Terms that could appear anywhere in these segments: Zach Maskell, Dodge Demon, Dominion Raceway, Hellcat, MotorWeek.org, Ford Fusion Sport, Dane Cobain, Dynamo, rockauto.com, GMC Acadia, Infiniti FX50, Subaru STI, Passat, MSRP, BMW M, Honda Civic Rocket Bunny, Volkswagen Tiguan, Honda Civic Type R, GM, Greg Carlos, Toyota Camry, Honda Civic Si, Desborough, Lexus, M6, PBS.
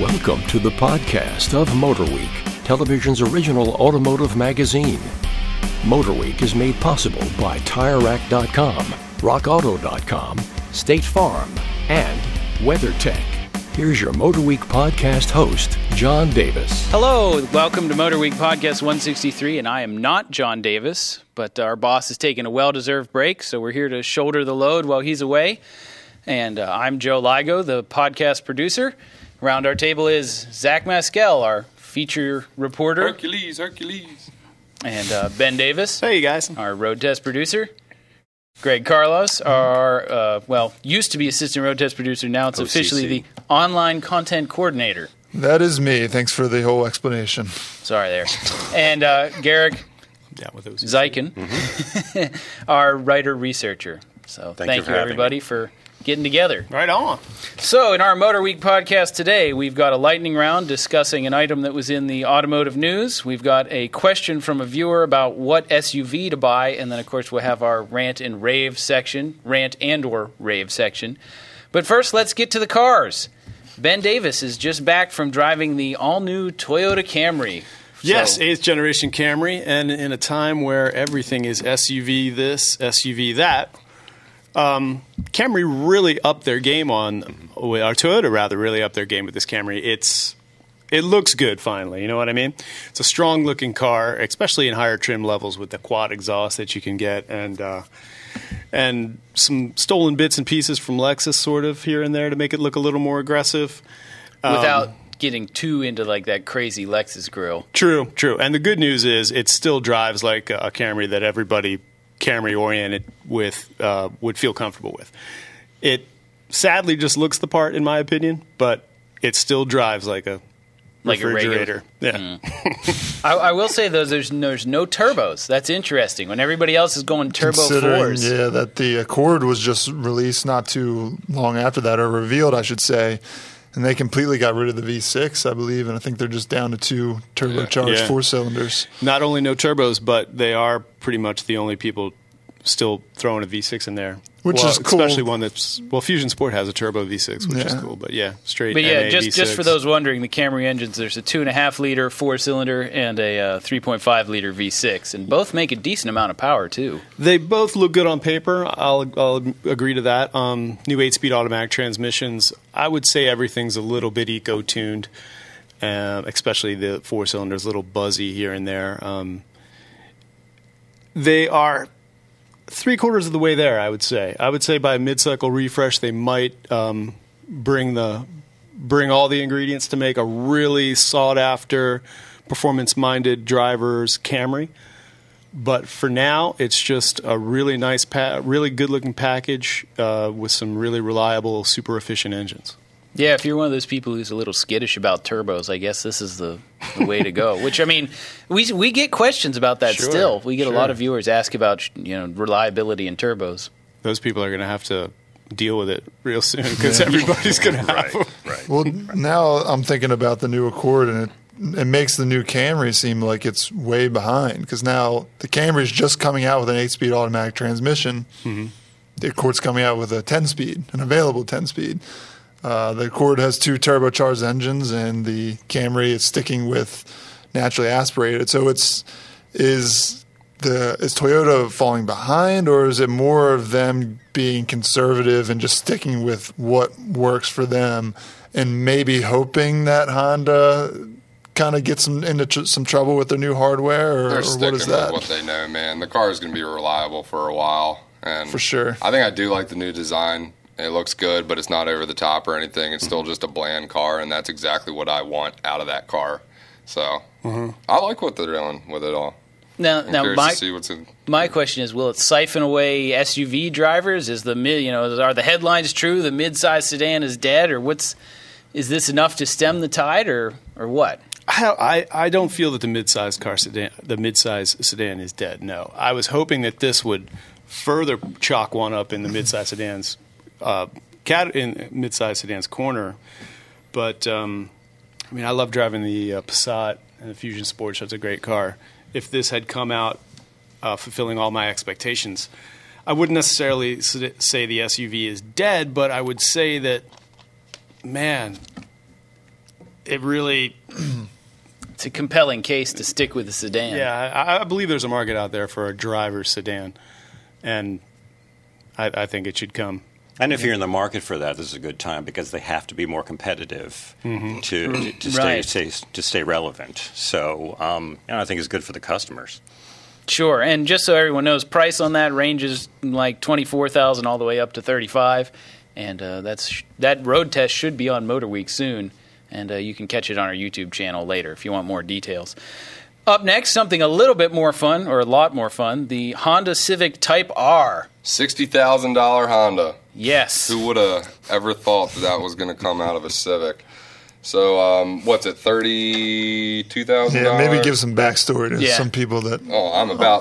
Welcome to the podcast of MotorWeek, television's original automotive magazine. MotorWeek is made possible by tirerack.com, rockauto.com, State Farm, and WeatherTech. Here's your MotorWeek podcast host, John Davis. Hello, welcome to MotorWeek Podcast 163, and I am not John Davis, but our boss is taking a well-deserved break, so we're here to shoulder the load while he's away. And I'm Joe Ligo, the podcast producer. Around our table is Zach Maskell, our feature reporter. Hercules, Hercules. And Ben Davis. Hey, you guys. Our road test producer. Greg Carlos, our, used to be assistant road test producer. Now it's OCC. Officially the online content coordinator. That is me. Thanks for the whole explanation. Sorry there. And Garrick Zykin, our writer researcher. So thank you everybody, for getting together. Right on. So in our MotorWeek podcast today, we've got a lightning round discussing an item that was in the automotive news. We've got a question from a viewer about what SUV to buy. And then, of course, we'll have our rant and or rave section. But first, let's get to the cars. Ben Davis is just back from driving the all-new Toyota Camry. Yes, 8th generation Camry. And in a time where everything is SUV this, SUV that, Camry really upped their game with this Camry. It looks good finally, you know what I mean? It's a strong looking car, especially in higher trim levels with the quad exhaust that you can get and some stolen bits and pieces from Lexus sort of here and there to make it look a little more aggressive. Without getting too into like that crazy Lexus grill. True. And the good news is it still drives like a Camry that everybody Camry-oriented with would feel comfortable with. It sadly just looks the part, in my opinion, but it still drives like a refrigerator. Yeah. Mm. I will say, though, there's no turbos. That's interesting. When everybody else is going turbo fours. Yeah, that the Accord was just released not too long after that, or revealed, I should say. And they completely got rid of the V6, I believe, and I think they're just down to two turbocharged four-cylinders. Not only no turbos, but they are pretty much the only people still throwing a V6 in there. Which is cool. Especially one that's – well, Fusion Sport has a turbo V6, which is cool. But, just for those wondering, the Camry engines, there's a 2.5-liter four-cylinder and a 3.5-liter V6, and both make a decent amount of power too. They both look good on paper. I'll agree to that. New 8-speed automatic transmissions, I would say everything's a little bit eco-tuned, especially the four-cylinders, a little buzzy here and there. They are – 3/4 of the way there, I would say. I would say by a mid-cycle refresh, they might bring all the ingredients to make a really sought-after, performance-minded driver's Camry. But for now, it's just a really nice, really good-looking package with some really reliable, super-efficient engines. Yeah, if you're one of those people who's a little skittish about turbos, I guess this is the way to go. Which, I mean, we get questions about that still. We get a lot of viewers ask about, reliability in turbos. Those people are going to have to deal with it real soon because everybody's going to have them. Right. Well, now I'm thinking about the new Accord, and it makes the new Camry seem like it's way behind because now the Camry's just coming out with an 8-speed automatic transmission. Mm-hmm. The Accord's coming out with a 10-speed, an available 10-speed. The Accord has two turbocharged engines, and the Camry is sticking with naturally aspirated. So is Toyota falling behind, or is it more of them being conservative and just sticking with what works for them, and maybe hoping that Honda kind of gets them into some trouble with their new hardware, or what is that? They're sticking with what they know, man. The car is going to be reliable for a while, and for sure. I think I do like the new design. It looks good, but it's not over the top or anything. It's still just a bland car, and that's exactly what I want out of that car. So I like what they're doing with it all. Now my question is, will it siphon away SUV drivers? Are the headlines true? The midsize sedan is dead, or is this enough to stem the tide, or what? I don't feel that the midsize sedan is dead. No, I was hoping that this would further chalk one up in the midsize sedans. In mid-size sedans corner, but I love driving the Passat and the Fusion Sport. That's a great car. If this had come out fulfilling all my expectations, I wouldn't necessarily say the SUV is dead, but I would say that, man, it really it's a compelling case to stick with the sedan. Yeah, I believe there's a market out there for a driver's sedan, and I think it should come. And if you're in the market for that, this is a good time because they have to be more competitive to stay relevant. So and I think it's good for the customers. Sure. And just so everyone knows, price on that ranges like $24,000 all the way up to $35,000. And that road test should be on MotorWeek soon. And you can catch it on our YouTube channel later if you want more details. Up next, something a little bit more fun, or a lot more fun, the Honda Civic Type R. $60,000 Honda. Yes. Who would have ever thought that was going to come out of a Civic? So, what's it, $32,000? Yeah, maybe give some backstory to some people that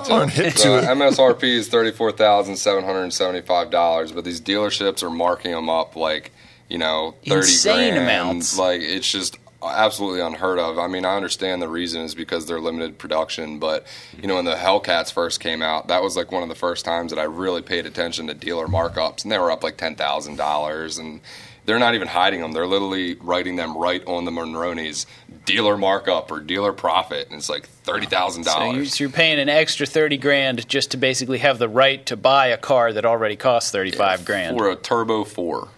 aren't hip to it. MSRP is $34,775, but these dealerships are marking them up like, you know, $30,000 amounts. Like, it's just absolutely unheard of. I mean, I understand the reason is because they're limited production, but, you know, when the Hellcats first came out, that was like one of the first times that I really paid attention to dealer markups, and they were up like $10,000, and they're not even hiding them. They're literally writing them right on the Monroney's dealer markup or dealer profit, and it's like $30,000. So you're paying an extra $30,000 just to basically have the right to buy a car that already costs $35,000 for a Turbo 4.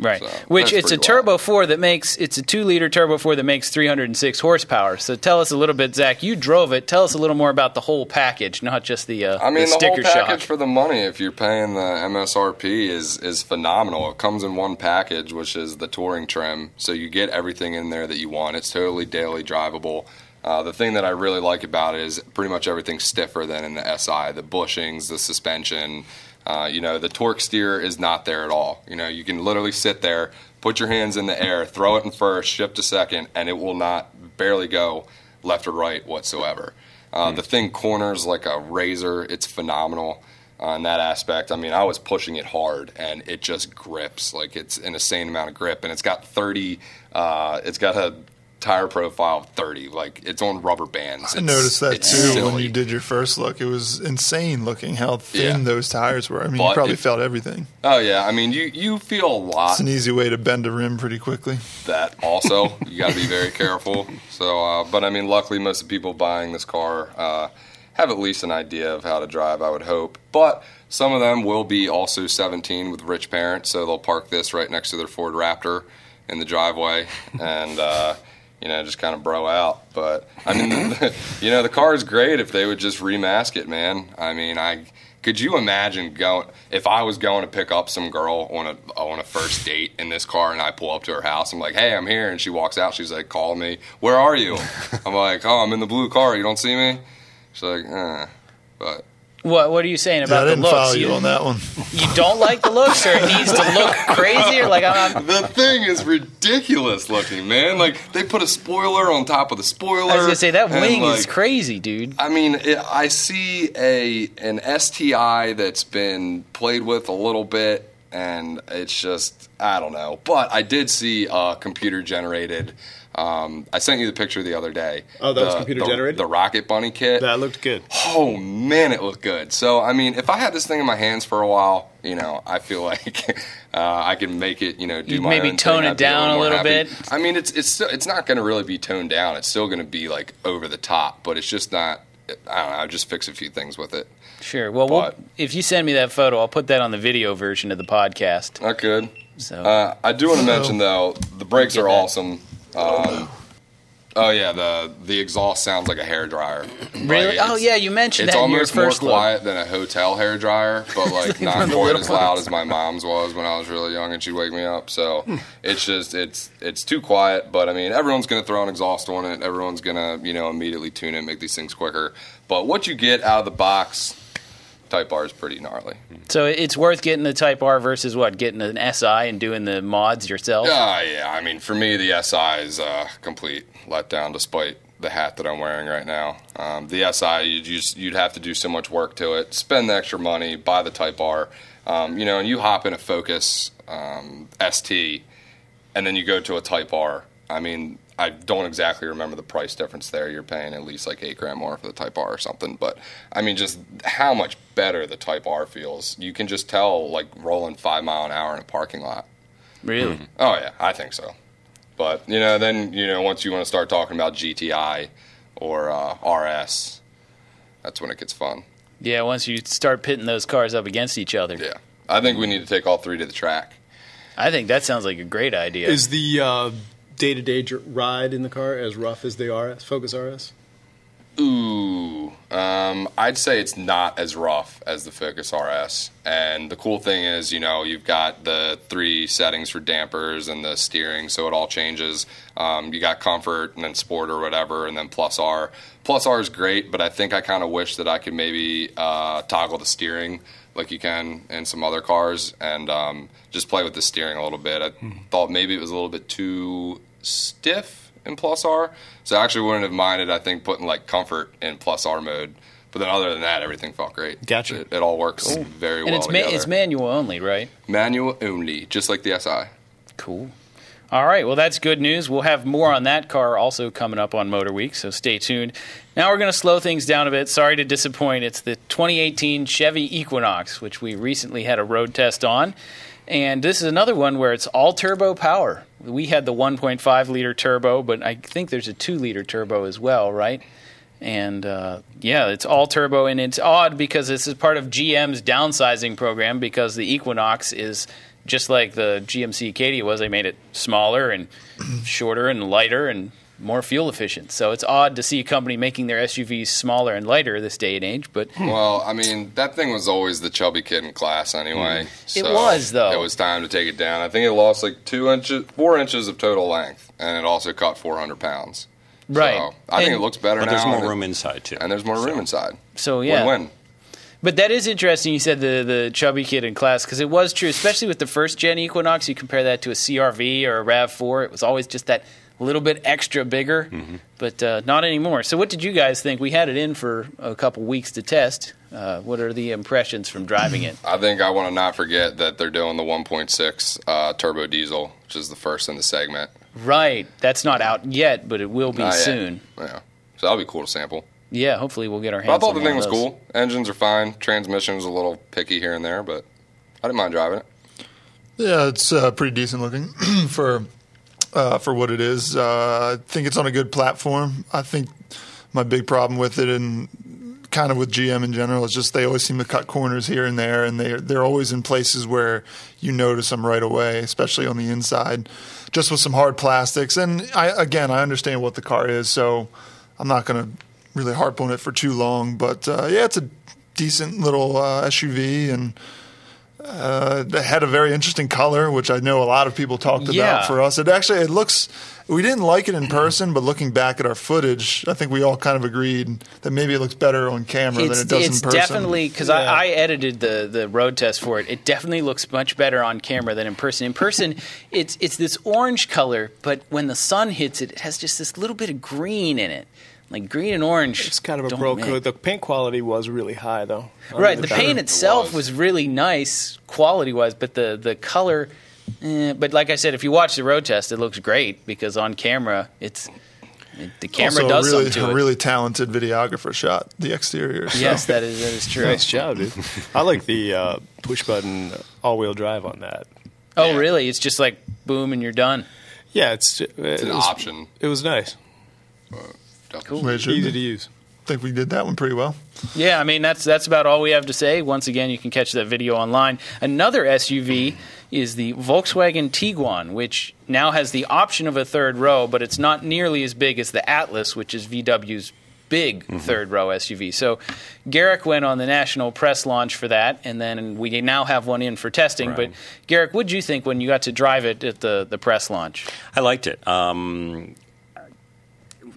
Right, so, which it's a Turbo 4 that makes, it's a 2-liter Turbo 4 that makes 306 horsepower. So tell us a little bit, Zach. You drove it. Tell us a little more about the whole package, not just the sticker shock. I mean, the whole package for the money, if you're paying the MSRP, is phenomenal. It comes in one package, which is the touring trim. So you get everything in there that you want. It's totally daily drivable. The thing that I really like about it is pretty much everything's stiffer than in the SI. The bushings, the suspension. You know, the torque steer is not there at all. You know, you can literally sit there, put your hands in the air, throw it in first, shift to second, and it will not barely go left or right whatsoever. The thing corners like a razor. It's phenomenal on that aspect. I mean, I was pushing it hard, and it just grips. Like, it's an insane amount of grip, and it's got a tire profile 30. Like, it's on rubber bands. I noticed that too silly. When you did your first look. It was insane looking how thin those tires were. I mean, but you probably felt everything. Oh yeah, I mean you feel a lot. It's an easy way to bend a rim pretty quickly. That also, you got to be very careful. So, but I mean, luckily most of the people buying this car have at least an idea of how to drive, I would hope. But some of them will be also 17 with rich parents, so they'll park this right next to their Ford Raptor in the driveway and. You know, just kind of bro out. But, I mean, you know, the car is great if they would just remask it, man. I mean, could you imagine if I was going to pick up some girl on a first date in this car and I pull up to her house, I'm like, hey, I'm here. And she walks out. She's like, call me. Where are you? I'm like, oh, I'm in the blue car. You don't see me? She's like, but. What are you saying about the looks? I didn't follow you on that one. You don't like the looks, or it needs to look crazier? Like, the thing is ridiculous looking, man. Like, they put a spoiler on top of the spoiler. I was going to say, that wing is crazy, dude. I mean, I see an STI that's been played with a little bit, and it's just, I don't know. But I did see a computer-generated... I sent you the picture the other day. Oh, that was computer-generated? The Rocket Bunny kit. That looked good. Oh, man, it looked good. So, I mean, if I had this thing in my hands for a while, you know, I feel like I can make it, you know, do my own thing. Maybe tone it down a little bit. I mean, it's not going to really be toned down. It's still going to be, like, over the top, but it's just not, I don't know, I'll just fix a few things with it. Sure. Well, if you send me that photo, I'll put that on the video version of the podcast. I could. So. I do want to mention, though, the brakes are awesome. Oh yeah, the exhaust sounds like a hairdryer. Really? Like, oh yeah, you mentioned that in your first look. It's almost more quiet than a hotel hairdryer, but like not quite as loud as my mom's was when I was really young and she'd wake me up. So it's just it's too quiet. But I mean, everyone's gonna throw an exhaust on it. Everyone's gonna immediately tune it, make these things quicker. But what you get out of the box. Type R is pretty gnarly. So it's worth getting the Type R versus what? Getting an SI and doing the mods yourself? Yeah. I mean, for me, the SI is a complete letdown despite the hat that I'm wearing right now. The SI, you'd have to do so much work to it, spend the extra money, buy the Type R. And you hop in a Focus ST, and then you go to a Type R. I mean, I don't exactly remember the price difference there. You're paying at least like $8,000 more for the Type R or something. But, I mean, just how much better the Type R feels. You can just tell, like, rolling 5 mile an hour in a parking lot. Really? Mm-hmm. Oh, yeah. I think so. But, you know, then, you know, once you want to start talking about GTI or RS, that's when it gets fun. Yeah, once you start pitting those cars up against each other. Yeah. I think we need to take all three to the track. I think that sounds like a great idea. Is the day-to-day ride in the car as rough as the RS, Focus RS? Ooh. I'd say it's not as rough as the Focus RS. And the cool thing is, you know, you've got the three settings for dampers and the steering, so it all changes. You got comfort and then sport or whatever, and then plus R. Plus R is great, but I think I kind of wish that I could maybe toggle the steering like you can in some other cars and just play with the steering a little bit. I thought maybe it was a little bit too stiff in plus R, so I actually wouldn't have minded, I think, putting like comfort in plus R mode. But then other than that, everything felt great. Gotcha. It all works cool. Very well. And it's manual only, right? Manual only, just like the SI. Cool. All right, well, that's good news. We'll have more on that car also coming up on Motor Week, so stay tuned. Now we're going to slow things down a bit. Sorry to disappoint. It's the 2018 Chevy Equinox, which we recently had a road test on. And this is another one where it's all-turbo power. We had the 1.5-liter turbo, but I think there's a 2-liter turbo as well, right? And, yeah, it's all-turbo, and it's odd because this is part of GM's downsizing program because the Equinox is – just like the GMC Acadia was, they made it smaller and shorter and lighter and more fuel efficient. So it's odd to see a company making their SUVs smaller and lighter this day and age. But well, I mean, that thing was always the chubby kid in class anyway. So it was, though. It was time to take it down. I think it lost like 4 inches of total length, and it also cut 400 pounds. Right. So I think it looks better now. But there's more room inside, too. And there's more room inside. So, yeah. Win-win. But that is interesting you said the chubby kid in class because it was true, especially with the first-gen Equinox. You compare that to a CR-V or a RAV4. It was always just that little bit extra bigger, but not anymore. So what did you guys think? We had it in for a couple weeks to test. What are the impressions from driving it? I think I want to not forget that they're doing the 1.6 turbo diesel, which is the first in the segment. Right. That's not out yet, but it will be soon. Yeah. So that'll be cool to sample. Yeah, hopefully we'll get our hands on it. I thought the thing was cool. Engines are fine. Transmission's a little picky here and there, but I didn't mind driving it. Yeah, it's pretty decent looking for what it is. I think it's on a good platform. I think my big problem with it and kind of with GM in general is just they always seem to cut corners here and there, and they're always in places where you notice them right away, especially on the inside, just with some hard plastics. And, I understand what the car is, so I'm not going to – really harp on it for too long, but yeah, it's a decent little SUV, and it had a very interesting color, which I know a lot of people talked about for us. It looks, we didn't like it in person, but looking back at our footage, I think we all kind of agreed that maybe it looks better on camera than it does in person. It's definitely, because I edited the road test for it, it definitely looks much better on camera than in person. In person, it's this orange color, but when the sun hits it, it has just this little bit of green in it. Like green and orange. It's kind of a bro code. The paint quality was really high, though. Right. The paint itself was really nice quality-wise, but the color but like I said, if you watch the road test, it looks great because on camera, the camera also does something to it. Also, a really talented videographer shot the exterior. So. Yes, that is true. Nice job, dude. I like the push-button all-wheel drive on that. Oh, really? It's just like boom and you're done? Yeah, it was an option. It was nice. Cool. Easy to use. I think we did that one pretty well. Yeah, I mean, that's about all we have to say. Once again, you can catch that video online. Another SUV is the Volkswagen Tiguan, which now has the option of a third row, but it's not nearly as big as the Atlas, which is VW's big third-row SUV. So Garrick went on the national press launch for that, and then we now have one in for testing. Right. But Garrick, what did you think when you got to drive it at the press launch? I liked it.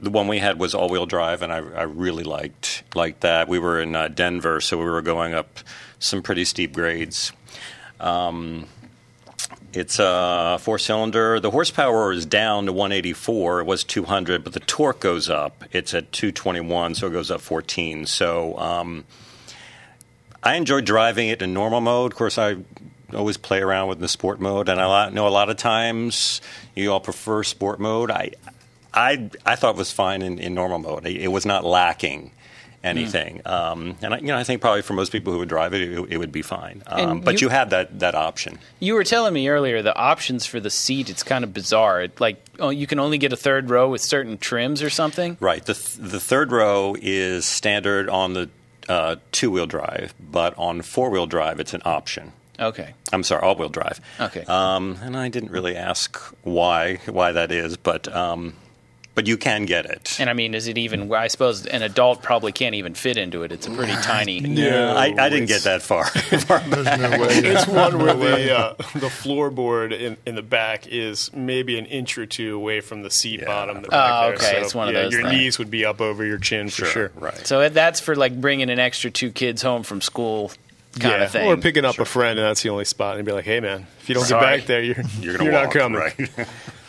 The one we had was all-wheel drive, and I really liked that. We were in Denver, so we were going up some pretty steep grades. It's a four-cylinder. The horsepower is down to 184. It was 200, but the torque goes up. It's at 221, so it goes up 14. So I enjoyed driving it in normal mode. Of course, I always play around with the sport mode, and I know a lot of times you all prefer sport mode. I thought it was fine in normal mode. It was not lacking anything. And I think probably for most people who would drive it, it would be fine. But you had that option. You were telling me earlier the options for the seat, it's kind of bizarre. You can only get a third row with certain trims or something? Right. The third row is standard on the two-wheel drive, but on four-wheel drive it's an option. Okay. I'm sorry, all-wheel drive. Okay. And I didn't really ask why that is, but you can get it. And I mean, is it even? I suppose an adult probably can't even fit into it. It's a pretty tiny. No, I didn't get that far back. No way. It's one where the floorboard in the back is maybe an inch or two away from the seat bottom. Okay, so, it's one of those. Your knees would be up over your chin for sure. Right. So that's for like bringing an extra two kids home from school. Kind of thing. Or picking up a friend, and that's the only spot, and be like, "Hey, man, if you don't get back there, you're not coming." Right.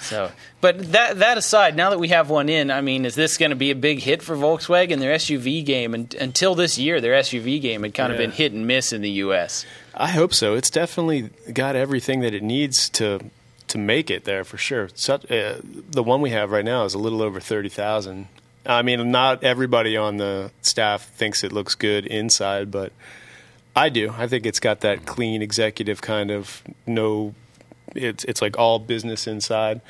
So, but that aside, now that we have one in, I mean, is this going to be a big hit for Volkswagen? Their SUV game, and until this year, their SUV game had kind of been hit and miss in the U.S. I hope so. It's definitely got everything that it needs to make it there for sure. The one we have right now is a little over 30,000. I mean, not everybody on the staff thinks it looks good inside, but I do. I think it's got that clean executive kind of it's like all business inside.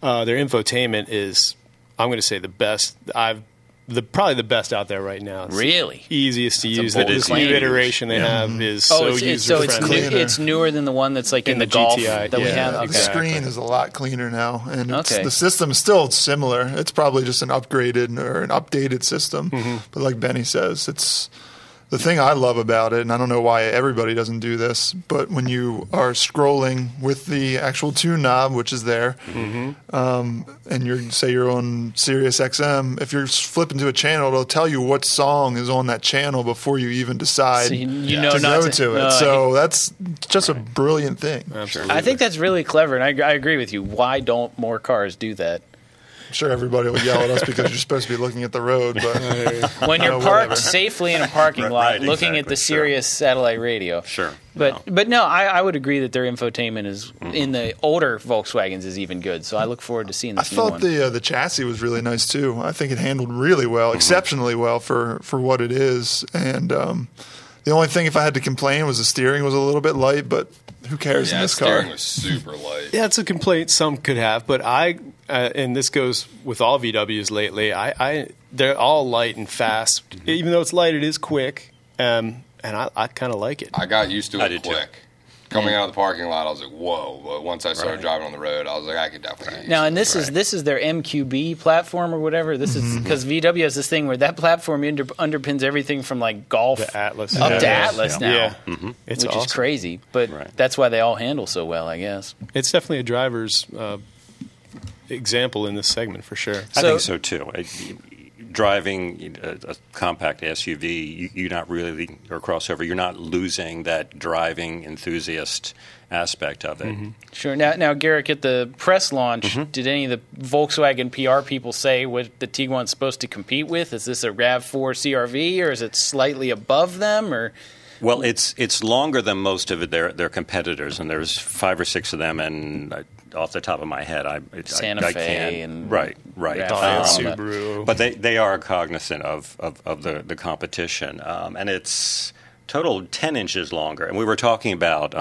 Their infotainment is, I'm going to say, the best. Probably the best out there right now. It's really easiest to use. This new iteration they have is it's newer than the one that's like in the Golf GTI that we have. Okay. The screen is a lot cleaner now, and the system is still similar. It's probably just an upgraded or an updated system. Mm-hmm. But like Benny says, it's. The thing I love about it, and I don't know why everybody doesn't do this, but when you are scrolling with the actual tune knob, which is there, and you're on Sirius XM, if you're flipping to a channel, it'll tell you what song is on that channel before you even decide to go to it. So that's just a brilliant thing. Absolutely. I think that's really clever, and I agree with you. Why don't more cars do that? I'm sure everybody will yell at us because you're supposed to be looking at the road. But when you're parked safely in a parking lot, looking at the Sirius satellite radio. Sure. But I would agree that their infotainment is in the older Volkswagens is even good. So I look forward to seeing this new one. I thought the chassis was really nice too. I think it handled really well, exceptionally well for what it is. And the only thing if I had to complain was the steering was a little bit light, but who cares in this car? Was super light. Yeah, it's a complaint some could have, but and this goes with all VWs lately. They're all light and fast. Even though it's light, it is quick, and I kind of like it. I got used to it quick. Coming out of the parking lot, I was like, whoa. But once I started driving on the road, I was like, I could definitely use it. Now, and this is their MQB platform or whatever. This is because VW has this thing where that platform underpins everything from like Golf to Atlas. Up to Atlas now. Yeah. It's which awesome. Is crazy, but that's why they all handle so well, I guess. It's definitely a driver's example in this segment for sure. I think so too. Driving a compact SUV, you're not really, or crossover, you're not losing that driving enthusiast aspect of it. Sure. Now, Garrick, at the press launch, did any of the Volkswagen PR people say what the Tiguan's supposed to compete with? Is this a RAV4 CR-V, or is it slightly above them, or? Well, it's longer than most of their competitors, and there's 5 or 6 of them, and off the top of my head, I can't, Subaru. But they are cognizant of the competition, and it's total 10 inches longer. And we were talking about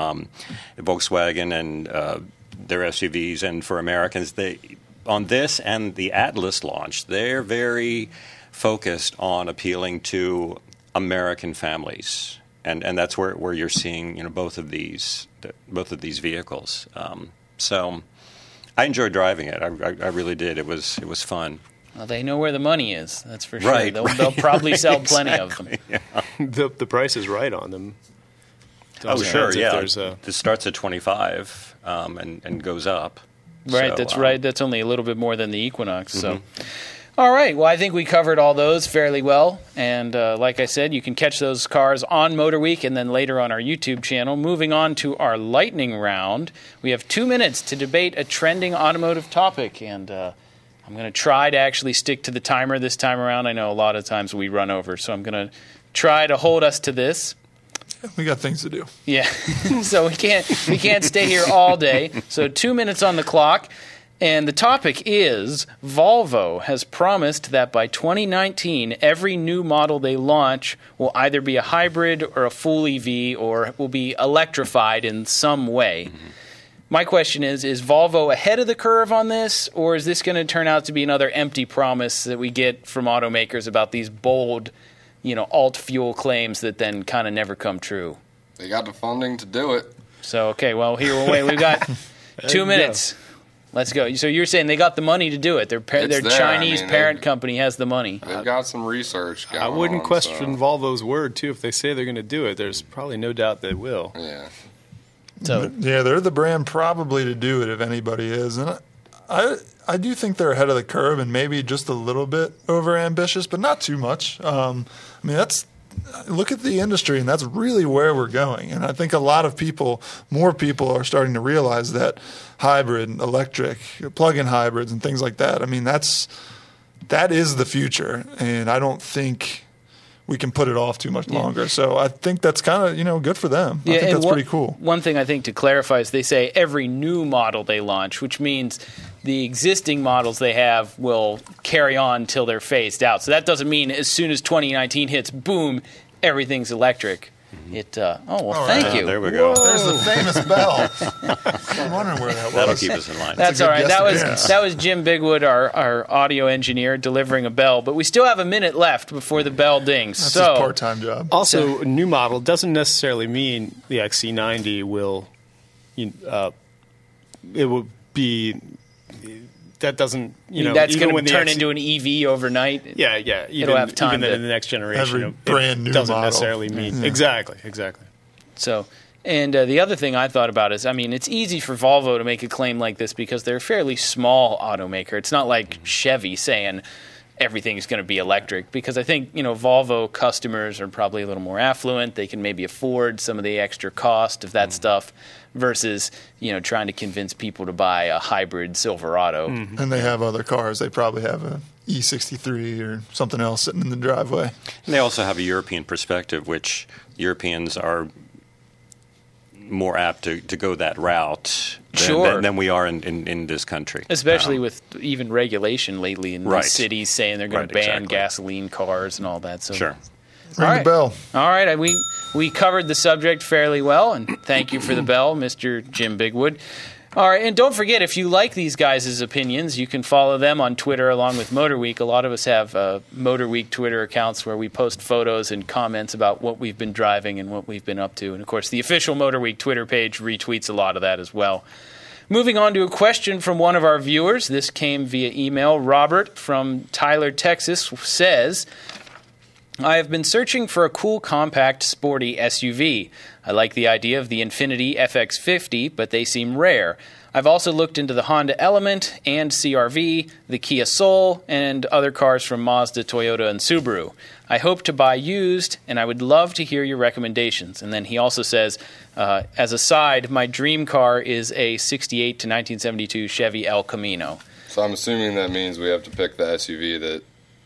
Volkswagen and their SUVs, and for Americans, on this and the Atlas launch, they're very focused on appealing to American families. And that's where you're seeing both of these vehicles. So I enjoyed driving it. I really did. It was fun. Well, they know where the money is. That's for sure. They'll probably sell plenty of them. Yeah. The price is right on them. It starts at 25 and goes up. Right. So, that's right. That's only a little bit more than the Equinox. So. All right. Well, I think we covered all those fairly well. And like I said, you can catch those cars on MotorWeek and then later on our YouTube channel. Moving on to our lightning round, we have 2 minutes to debate a trending automotive topic. And I'm going to try to actually stick to the timer this time around. I know a lot of times we run over, so I'm going to try to hold us to this. We got things to do. Yeah. So we can't stay here all day. So 2 minutes on the clock. And the topic is, Volvo has promised that by 2019, every new model they launch will either be a hybrid or a full EV or will be electrified in some way. Mm-hmm. My question is Volvo ahead of the curve on this, or is this going to turn out to be another empty promise that we get from automakers about these bold, you know, alt-fuel claims that then kind of never come true? They got the funding to do it. So, okay, well, here, we've got 2 minutes. Go. Let's go. So you're saying they got the money to do it. Their Chinese parent company has the money. They've got some research going on. I wouldn't question Volvo's word, too. If they say they're going to do it, there's probably no doubt they will. Yeah. So yeah, they're the brand probably to do it if anybody is. And I do think they're ahead of the curve and maybe just a little bit overambitious, but not too much. I mean, that's look at the industry, and that's really where we're going. And I think a lot of people, more people, are starting to realize that hybrid, electric, plug-in hybrids, and things like that. I mean, that is the future, and I don't think we can put it off too much longer. Yeah. So I think that's kind of, you know, good for them. Yeah, I think that's pretty cool. One thing I think to clarify is they say every new model they launch, which means the existing models they have will carry on till they're phased out. So that doesn't mean as soon as 2019 hits, boom, everything's electric. It thank you. There we go. Whoa. There's the famous bell. I'm wondering where that was. That'll keep us in line. That's all right. That was Jim Bigwood, our audio engineer, delivering a bell. But we still have a minute left before the bell dings. That's his part-time job. Also, a new model doesn't necessarily mean the XC90 will. It will be. That doesn't, that's going to turn into an EV overnight. Yeah, yeah. It'll have time. Even in the next generation, every brand new doesn't necessarily mean exactly. So, and the other thing I thought about is, I mean, it's easy for Volvo to make a claim like this because they're a fairly small automaker. It's not like Chevy saying everything's going to be electric, because I think Volvo customers are probably a little more affluent. They can maybe afford some of the extra cost of that stuff. Versus, trying to convince people to buy a hybrid Silverado. Mm-hmm. And they have other cars. They probably have an E63 or something else sitting in the driveway. And they also have a European perspective, which Europeans are more apt to go that route than we are in this country. Especially with even regulation lately in these cities saying they're going to ban gasoline cars and all that. So sure. Ring the bell. All right. We covered the subject fairly well, and thank you for the bell, Mr. Jim Bigwood. All right, and don't forget, if you like these guys' opinions, you can follow them on Twitter along with MotorWeek. A lot of us have MotorWeek Twitter accounts where we post photos and comments about what we've been driving and what we've been up to. And, of course, the official MotorWeek Twitter page retweets a lot of that as well. Moving on to a question from one of our viewers. This came via email. Robert from Tyler, Texas, says, I have been searching for a cool, compact, sporty SUV. I like the idea of the Infiniti FX50, but they seem rare. I've also looked into the Honda Element and CR-V, the Kia Soul, and other cars from Mazda, Toyota, and Subaru. I hope to buy used, and I would love to hear your recommendations. And then he also says, as a side, my dream car is a 68 to 1972 Chevy El Camino. So I'm assuming that means we have to pick the SUV that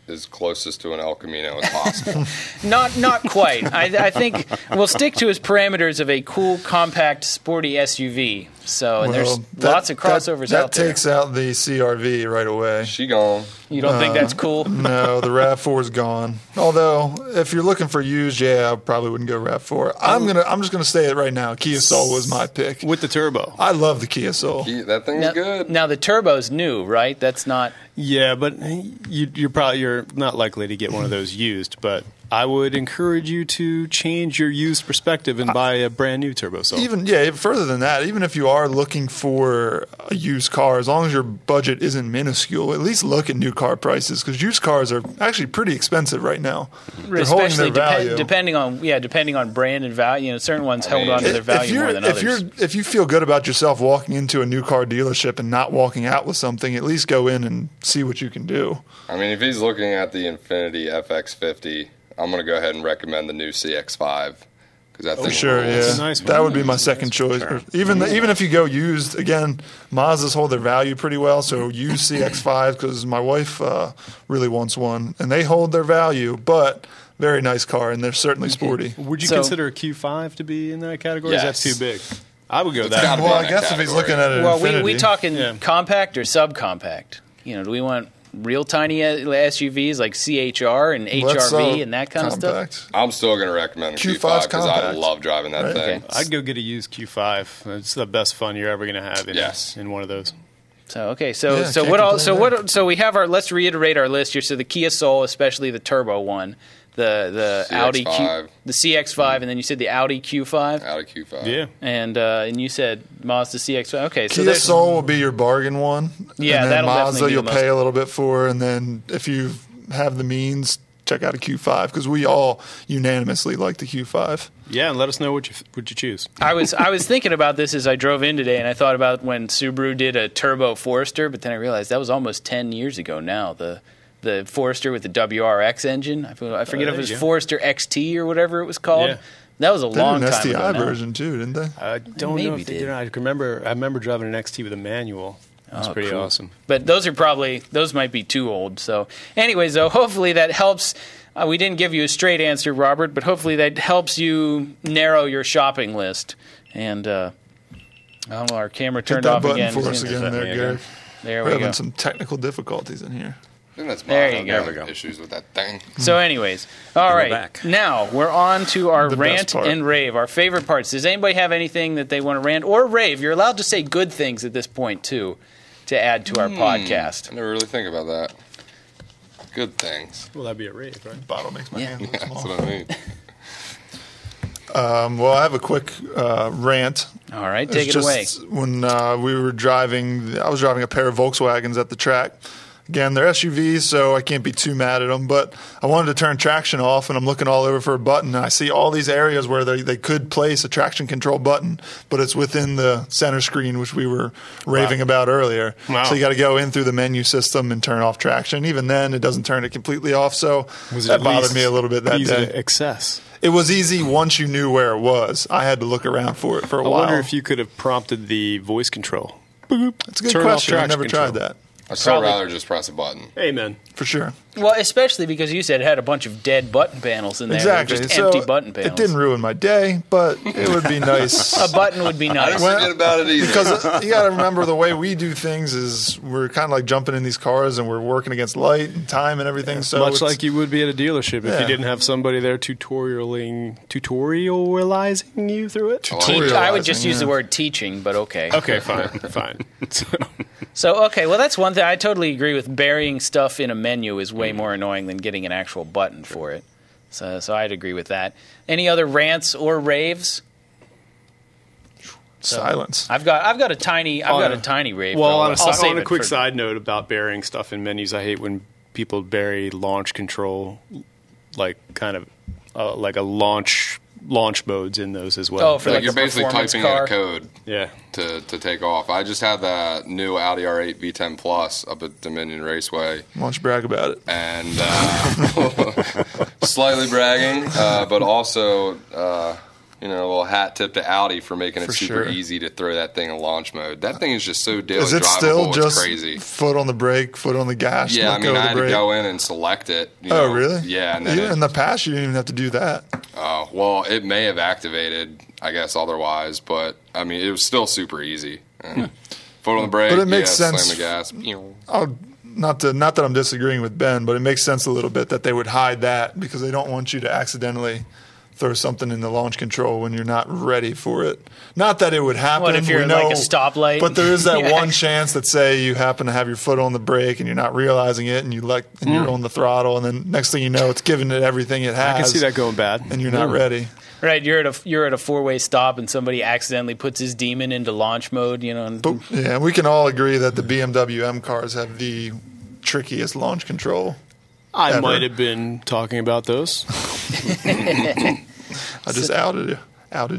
is closest to an El Camino as possible. Not quite. I think we'll stick to his parameters of a cool, compact, sporty SUV. So there's lots of crossovers out there. That takes out the CR-V right away. She gone. You don't think that's cool? No, the RAV4 is gone. Although, if you're looking for used, I probably wouldn't go RAV4. I'm just gonna say it right now. Kia Soul was my pick with the turbo. I love the Kia Soul. That thing's good. Now the turbo's new, right? That's not. Yeah, but you're not likely to get one of those used, but I would encourage you to change your used perspective and buy a brand new turbo Soul. Even further than that, even if you are looking for a used car, as long as your budget isn't minuscule, at least look at new car prices, because used cars are actually pretty expensive right now. They're especially holding their value. Depending on brand and value. Certain ones held on to their value more than others. If you feel good about yourself walking into a new car dealership and not walking out with something, at least go in and see what you can do. I mean, if he's looking at the Infiniti FX50, I'm going to go ahead and recommend the new CX-5. That's a nice one. That would be my second choice. Sure. Even if you go used, again, Mazdas hold their value pretty well, so use CX-5, because my wife really wants one, and they hold their value, but very nice car, and they're certainly sporty. Would you consider a Q5 to be in that category? Yes. Is that too big? I would go with that. Well, I guess if he's looking at it, well, we talking compact or subcompact. You know, do we want real tiny SUVs like CHR and HRV and that kind compact. Of stuff? I'm still going to recommend a Q5 because I love driving that thing. Okay. I'd go get a used Q5. It's the best fun you're ever going to have in one of those. So okay, so yeah, so what all? So that. What? So we have our. Let's reiterate our list here. So the Kia Soul, especially the turbo one, the CX-5, and then you said the Audi Q5. Audi Q5. Yeah. And you said Mazda CX-5. Okay. So Kia Soul will be your bargain one. Yeah, and then Mazda you'll pay a little bit for, and then if you have the means, check out a Q5 because we all unanimously like the Q5. Yeah, and let us know what you choose. I was thinking about this as I drove in today, and I thought about when Subaru did a turbo Forester, but then I realized that was almost 10 years ago now. The Forester with the WRX engine. I forget if it was Forester XT or whatever it was called. Yeah. That was a long time ago. They had an STI version too, didn't they? I don't know if they did. I remember driving an XT with a manual. That's pretty awesome. But those might be too old. So anyways, though, hopefully that helps. We didn't give you a straight answer, Robert, but hopefully that helps you narrow your shopping list. And our camera turned off again. Hit that button for us again there, Gary. There we go. We're having some technical difficulties in here. I think that's there you go. There we go. Issues with that thing. So anyways, all right. Now we're on to our rant and rave, our favorite parts. Does anybody have anything that they want to rant or rave? You're allowed to say good things at this point, too, to add to our podcast. I never really think about that. Good things. Well, that'd be a rave, right? The bottle makes my hand look small. That's what I mean. Well, I have a quick rant. All right, take it away. When I was driving a pair of Volkswagens at the track. Again, they're SUVs, so I can't be too mad at them. But I wanted to turn traction off, and I'm looking all over for a button. And I see all these areas where they could place a traction control button, but it's within the center screen, which we were raving about earlier. Wow. So you got to go in through the menu system and turn off traction. Even then, it doesn't turn it completely off. So that bothered me a little bit that day. Access. It was easy once you knew where it was. I had to look around for it for a while. I wonder if you could have prompted the voice control. Boop. That's a good question. I've never tried that. I'd still rather just press a button. Amen. For sure. Well, especially because you said it had a bunch of dead button panels in there. Exactly. Just empty button panels. It didn't ruin my day, but it would be nice. A button would be nice. I didn't forget about it either. Because you got to remember the way we do things is we're kind of like jumping in these cars and we're working against light and time and everything. Yeah, so much like you would be at a dealership if you didn't have somebody there tutorializing you through it. I would just use the word teaching, but okay. Okay, fine. So, okay, well, that's one thing. I totally agree with burying stuff in a menu is way more annoying than getting an actual button for it. So I'd agree with that. Any other rants or raves? Silence. I've got a tiny rave. Well, on a quick side note about burying stuff in menus, I hate when people bury launch control, like kind of like a launch modes in those as well. Oh, for like you're basically typing in a code to take off. I just had the new Audi R8 V10 Plus up at Dominion Raceway. Why don't you brag about it? And slightly bragging, but also a little hat tip to Audi for making it super easy to throw that thing in launch mode. That thing is just so daily drivable. Is it still just crazy? Foot on the brake, foot on the gas? Yeah, I mean, I had to go in and select it. Oh, really? Yeah. And then in the past, you didn't even have to do that. Oh, well, it may have activated, I guess, otherwise. But, I mean, it was still super easy. Foot on the brake, but it makes sense. Slam the gas. Not that I'm disagreeing with Ben, but it makes sense a little bit that they would hide that because they don't want you to accidentally throw something in the launch control when you're not ready for it. Not that it would happen. What if you're like a stoplight? But there is that one chance that, say, you happen to have your foot on the brake and you're not realizing it, and you're on the throttle, and then next thing you know, it's giving it everything it has. I can see that going bad, and you're not ready. Right, you're at a four-way stop, and somebody accidentally puts his demon into launch mode. You know, and we can all agree that the BMW M cars have the trickiest launch control. I might have been talking about those. I just outed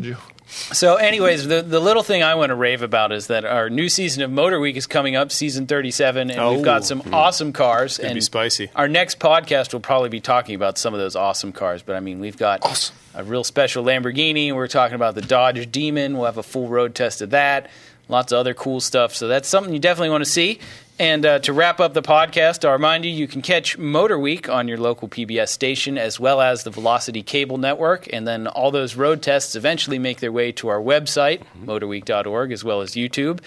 you. So anyways, the little thing I want to rave about is that our new season of Motor Week is coming up, season 37, and we've got some awesome cars. It's going to be spicy. Our next podcast will probably be talking about some of those awesome cars, but I mean, we've got a real special Lamborghini. We're talking about the Dodge Demon. We'll have a full road test of that. Lots of other cool stuff. So that's something you definitely want to see. And to wrap up the podcast, I'll remind you, you can catch MotorWeek on your local PBS station as well as the Velocity Cable Network. And then all those road tests eventually make their way to our website, MotorWeek.org, as well as YouTube.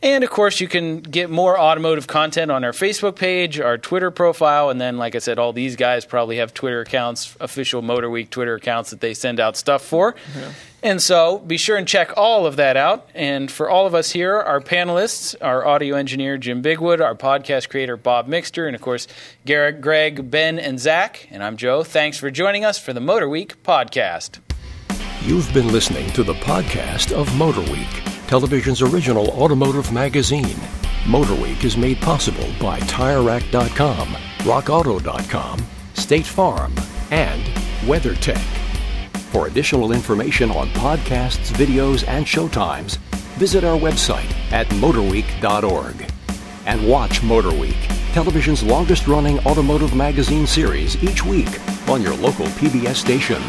And, of course, you can get more automotive content on our Facebook page, our Twitter profile. And then, like I said, all these guys probably have Twitter accounts, official MotorWeek Twitter accounts that they send out stuff for. Yeah. And so be sure and check all of that out. And for all of us here, our panelists, our audio engineer, Jim Bigwood, our podcast creator, Bob Mixter, and, of course, Garrick, Greg, Ben, and Zach. And I'm Joe. Thanks for joining us for the MotorWeek podcast. You've been listening to the podcast of MotorWeek, television's original automotive magazine. MotorWeek is made possible by tirerack.com, rockauto.com, State Farm, and WeatherTech. For additional information on podcasts, videos, and showtimes, visit our website at MotorWeek.org. And watch MotorWeek, television's longest-running automotive magazine series, each week on your local PBS station.